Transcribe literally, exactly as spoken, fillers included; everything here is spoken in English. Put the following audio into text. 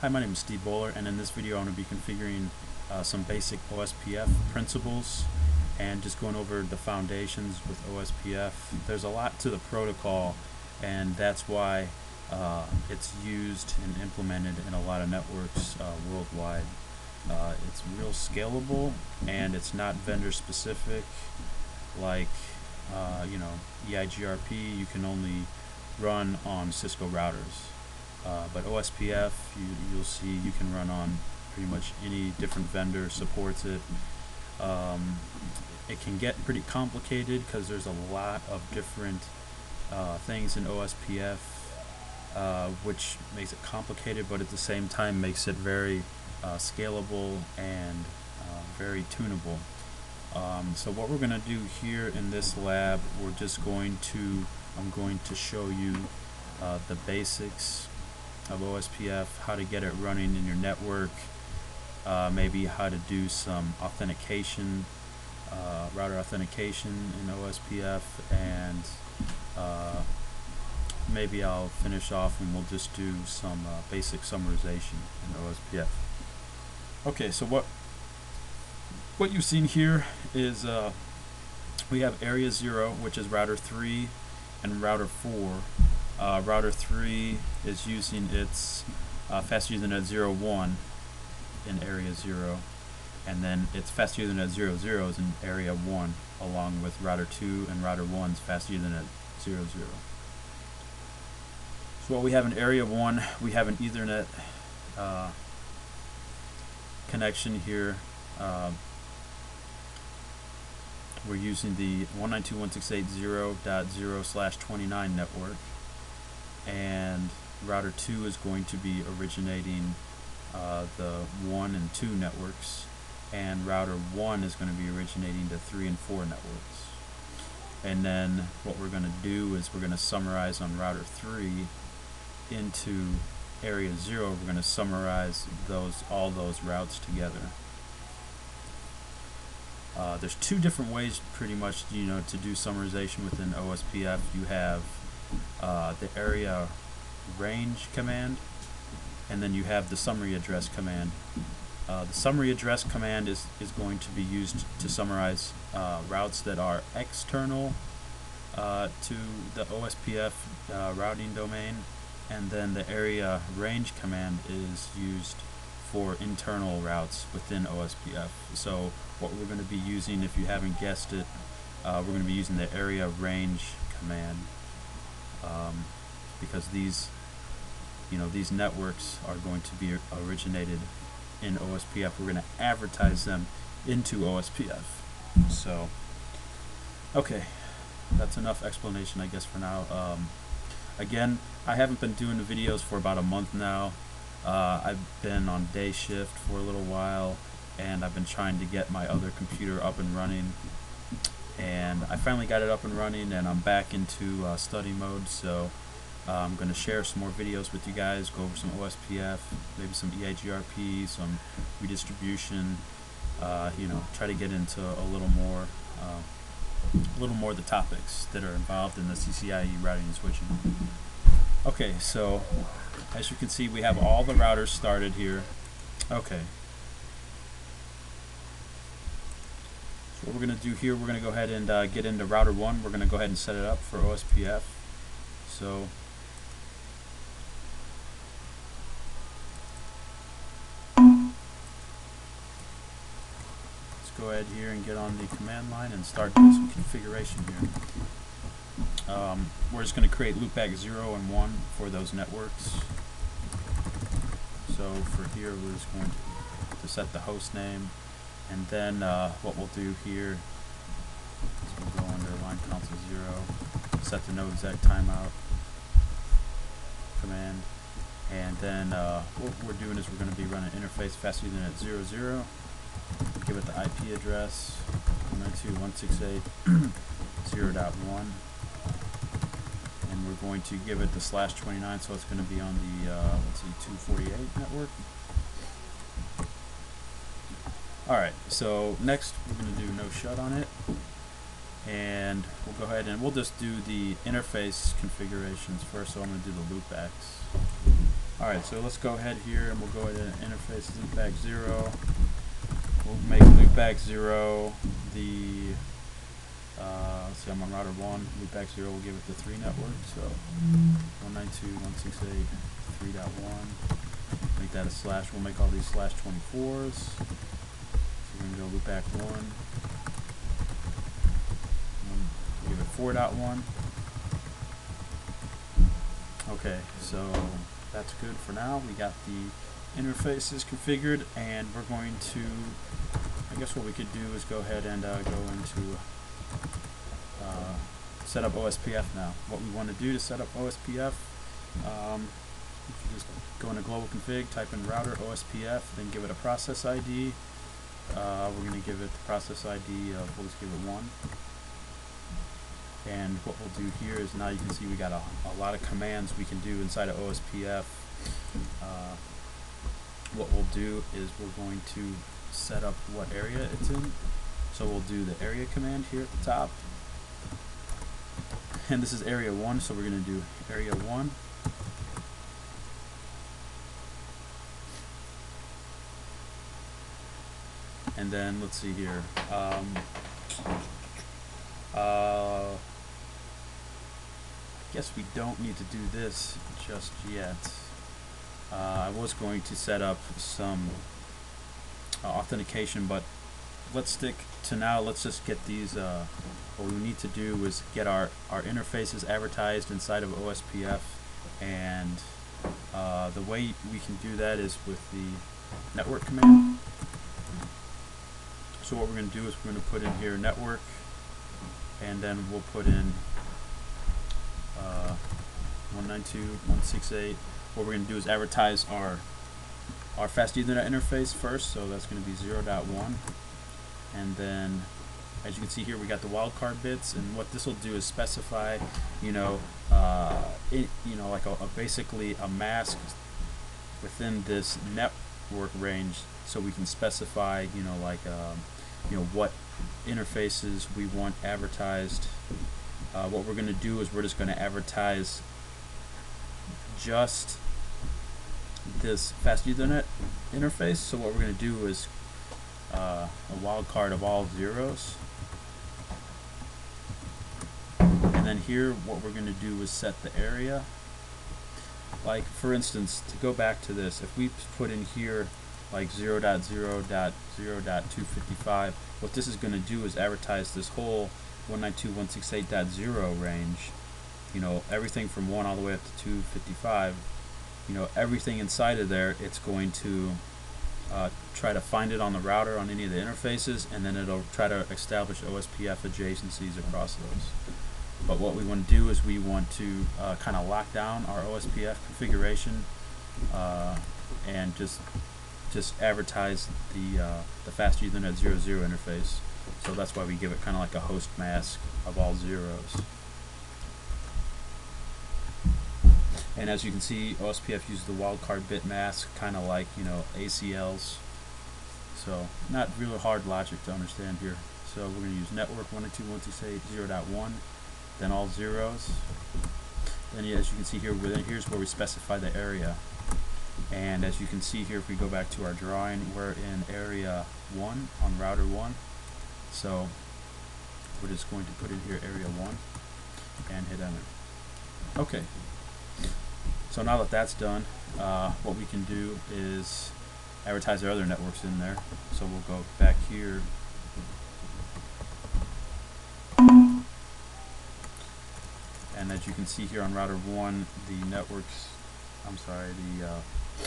Hi, my name is Steve Bowler, and in this video I'm going to be configuring uh, some basic O S P F principles and just going over the foundations with O S P F. There's a lot to the protocol, and that's why uh, it's used and implemented in a lot of networks uh, worldwide. Uh, it's real scalable, and it's not vendor specific like uh, you know, E I G R P you can only run on Cisco routers. Uh, but O S P F, you, you'll see you can run on pretty much any different vendor, supports it. Um, it can get pretty complicated because there's a lot of different uh, things in O S P F, uh, which makes it complicated, but at the same time makes it very uh, scalable and uh, very tunable. Um, so what we're going to do here in this lab, we're just going to, I'm going to show you uh, the basics of O S P F, how to get it running in your network, uh, maybe how to do some authentication, uh, router authentication in O S P F, and uh, maybe I'll finish off and we'll just do some uh, basic summarization in O S P F. Okay, so what what you've seen here is uh, we have area zero, which is router three, and router four. Uh, router three is using its uh, fast Ethernet zero one in area zero, and then its fast Ethernet zero zero is in area one, along with router two and router one's fast Ethernet zero zero. So what we have in area one, we have an Ethernet uh, connection here. Uh, we're using the one ninety-two dot one sixty-eight dot zero dot zero slash twenty-nine network. And router two is going to be originating uh, the one and two networks, and router one is going to be originating the three and four networks. And then what we're going to do is we're going to summarize on router three into area zero. We're going to summarize those all those routes together. Uh, there's two different ways, pretty much, you know, to do summarization within O S P F. You have Uh, the area range command, and then you have the summary address command. Uh, the summary address command is, is going to be used to summarize uh, routes that are external uh, to the O S P F uh, routing domain, and then the area range command is used for internal routes within O S P F. So what we're going to be using, if you haven't guessed it, uh, we're going to be using the area range command. Um, because these, you know, these networks are going to be originated in O S P F. We're going to advertise them into O S P F. So, okay, that's enough explanation, I guess, for now. Um, again, I haven't been doing the videos for about a month now. Uh, I've been on day shift for a little while, and I've been trying to get my other computer up and running. And I finally got it up and running, and I'm back into uh, study mode, so uh, I'm going to share some more videos with you guys, go over some O S P F, maybe some E I G R P, some redistribution, uh, you know, try to get into a little more uh, a little more of the topics that are involved in the C C I E routing and switching. Okay, so as you can see, we have all the routers started here. Okay. What we're going to do here, we're going to go ahead and uh, get into router one. We're going to go ahead and set it up for O S P F. So let's go ahead here and get on the command line and start doing some configuration here. Um, we're just going to create loopback zero and one for those networks. So for here, we're just going to set the host name. And then uh, what we'll do here is we'll go under line console zero, set the no exec timeout command, and then uh, what we're doing is we're going to be running interface faster than at zero zero. Give it the I P address one ninety-two dot one sixty-eight dot zero dot one, and we're going to give it the slash twenty-nine, so it's going to be on the uh, let's see, two forty-eight network. Alright, so next we're going to do no shut on it, and we'll go ahead and we'll just do the interface configurations first, so I'm going to do the loopbacks. Alright, so let's go ahead here and we'll go ahead and interface loopback zero. We'll make loopback zero the, uh, let's see, I'm on router one, loopback zero, we'll give it the three network, so one ninety-two dot one sixty-eight dot three dot one, make that a slash, we'll make all these slash twenty-fours, so we're going to go loopback one, and we'll give it four dot one, okay, so that's good for now. We got the interfaces configured, and we're going to, I guess what we could do is go ahead and uh, go into uh, set up O S P F now. What we want to do to set up O S P F, um, if you just go into global config, type in router O S P F, then give it a process I D. Uh, we're going to give it the process I D of, we'll just give it one. And what we'll do here is now you can see we got a, a lot of commands we can do inside of O S P F. Uh, what we'll do is we're going to set up what area it's in. So we'll do the area command here at the top. And this is area one, so we're going to do area one. And then let's see here. Um, uh, I guess we don't need to do this just yet. Uh, I was going to set up some uh, authentication, but let's stick to now. Let's just get these. Uh, what we need to do is get our, our interfaces advertised inside of O S P F, and uh, the way we can do that is with the network command. So what we're going to do is we're going to put in here network, and then we'll put in uh, one ninety-two dot one sixty-eight. What we're going to do is advertise our our fast Ethernet interface first, so that's going to be zero dot one, and then as you can see here we got the wildcard bits, and what this will do is specify, you know, uh, it, you know, like a, a basically a mask within this network range, so we can specify, you know, like um, you know, what interfaces we want advertised. Uh, what we're going to do is we're just going to advertise just this fast Ethernet interface. So what we're going to do is uh, a wildcard of all zeros, and then here what we're going to do is set the area. Like for instance, to go back to this, if we put in here like zero dot zero dot zero dot two fifty-five, what this is going to do is advertise this whole one ninety-two dot one sixty-eight dot zero range, you know, everything from one all the way up to two fifty-five, you know, everything inside of there. It's going to uh, try to find it on the router on any of the interfaces, and then it'll try to establish O S P F adjacencies across those. But what we want to do is we want to uh, kind of lock down our O S P F configuration uh, and just just advertise the uh, the fast Ethernet zero zero interface. So that's why we give it kind of like a host mask of all zeros. And as you can see, O S P F uses the wildcard bit mask, kind of like, you know, A C Ls. So not really hard logic to understand here. So we're going to use network one ninety-two dot one sixty-eight dot zero dot one, then all zeros. Then as you can see here, within here's where we specify the area. And as you can see here, if we go back to our drawing, we're in area one on router one. So we're just going to put in here area one and hit enter. Okay. So now that that's done, uh, what we can do is advertise our other networks in there. So we'll go back here. And as you can see here on router one, the networks, I'm sorry, the uh,